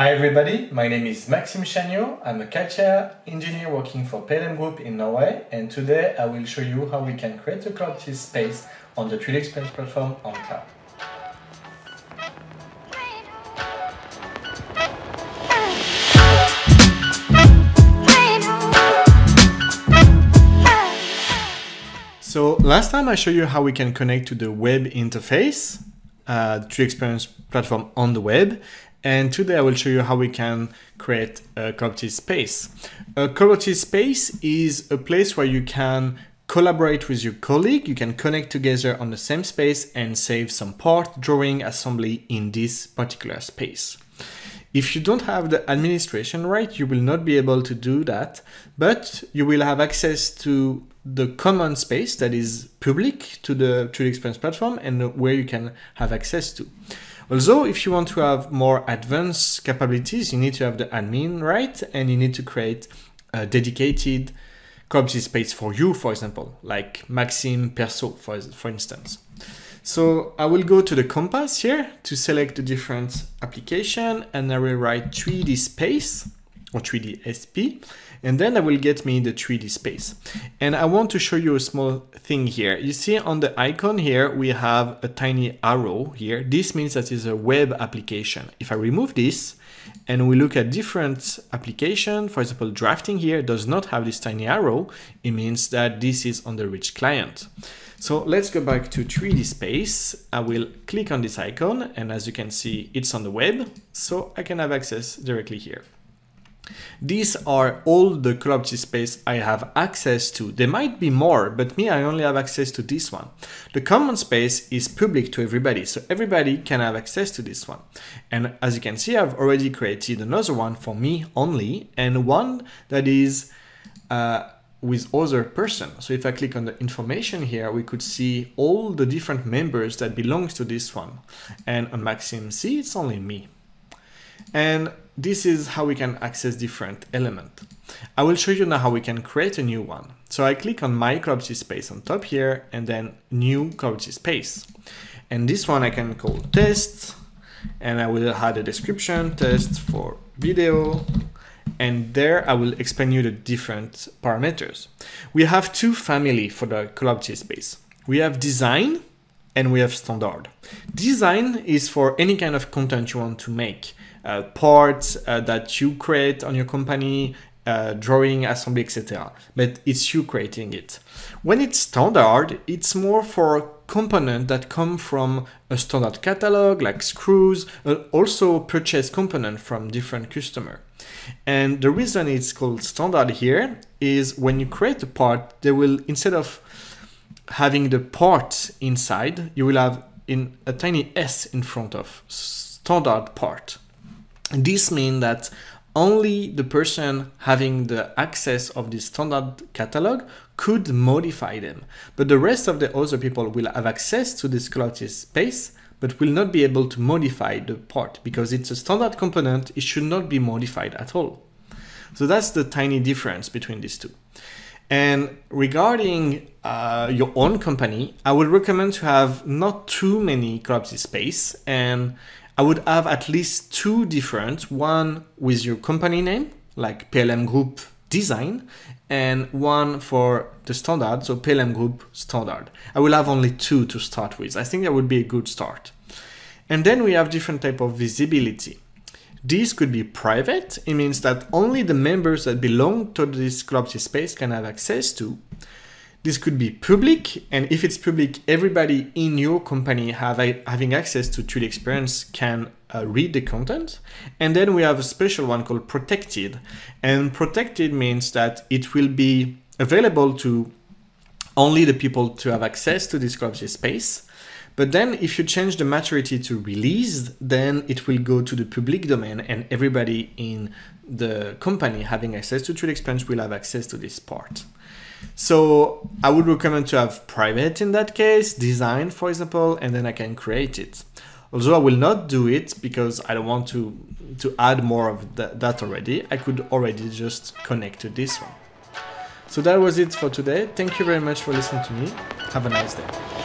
Hi everybody, my name is Maxime Chagnot. I'm a CAD chair engineer working for PLM Group in Norway, and today I will show you how we can create a collaborative space on the 3DEXPERIENCE platform on CAD. So last time I showed you how we can connect to the web interface, 3DEXPERIENCE platform on the web. And today I will show you how we can create a collaborative space. A collaborative space is a place where you can collaborate with your colleague, you can connect together on the same space and save some part, drawing, assembly in this particular space. If you don't have the administration right, you will not be able to do that, but you will have access to the common space that is public to the 3DEXPERIENCE platform and where you can have access to. Also, if you want to have more advanced capabilities, you need to have the admin right, and you need to create a dedicated collaborative space for you, for example, like Maxime Perso, for instance. So I will go to the compass here to select the different application, and I will write 3D space or 3D SP, and then I will get me the 3D space. And I want to show you a small thing here. You see on the icon here, we have a tiny arrow here. This means that it's a web application. If I remove this and we look at different applications, for example, drafting here does not have this tiny arrow. It means that this is on the rich client. So let's go back to 3D space. I will click on this icon, and as you can see, it's on the web, so I can have access directly here. These are all the collaborative space I have access to. There might be more, but me, I only have access to this one. The common space is public to everybody, so everybody can have access to this one. And as you can see, I've already created another one for me only, and one that is with other person. So if I click on the information here, we could see all the different members that belongs to this one. And on Maxime C, it's only me. And this is how we can access different elements. I will show you now how we can create a new one. So I click on my collaborative space on top here, and then new collaborative space. And this one I can call test, and I will add a description, test for video. And there I will explain you the different parameters. We have two families for the collaborative space. We have design and we have standard. Design is for any kind of content you want to make. Parts that you create on your company, drawing, assembly, etc. But it's you creating it. When it's standard, it's more for components that come from a standard catalog, like screws, also purchase components from different customers. And the reason it's called standard here is when you create a part, they will, instead of having the part inside, you will have in a tiny S in front of standard part. This means that only the person having the access of this standard catalog could modify them. But the rest of the other people will have access to this collaborative space, but will not be able to modify the part because it's a standard component. It should not be modified at all. So that's the tiny difference between these two. And regarding your own company, I would recommend to have not too many collaborative space, and I would have at least two different, one with your company name, like PLM Group Design, and one for the standard, so PLM Group Standard. I will have only two to start with. I think that would be a good start. And then we have different type of visibility. This could be private. It means that only the members that belong to this collaborative space can have access to. This could be public, and if it's public, everybody in your company having access to 3DEXPERIENCE can read the content. And then we have a special one called protected. And protected means that it will be available to only the people to have access to this collaborative space. But then if you change the maturity to released, then it will go to the public domain, and everybody in the company having access to 3DEXPERIENCE will have access to this part. So I would recommend to have private in that case, design, for example, and then I can create it. Although I will not do it because I don't want to add more of that already. I could already just connect to this one. So that was it for today. Thank you very much for listening to me. Have a nice day.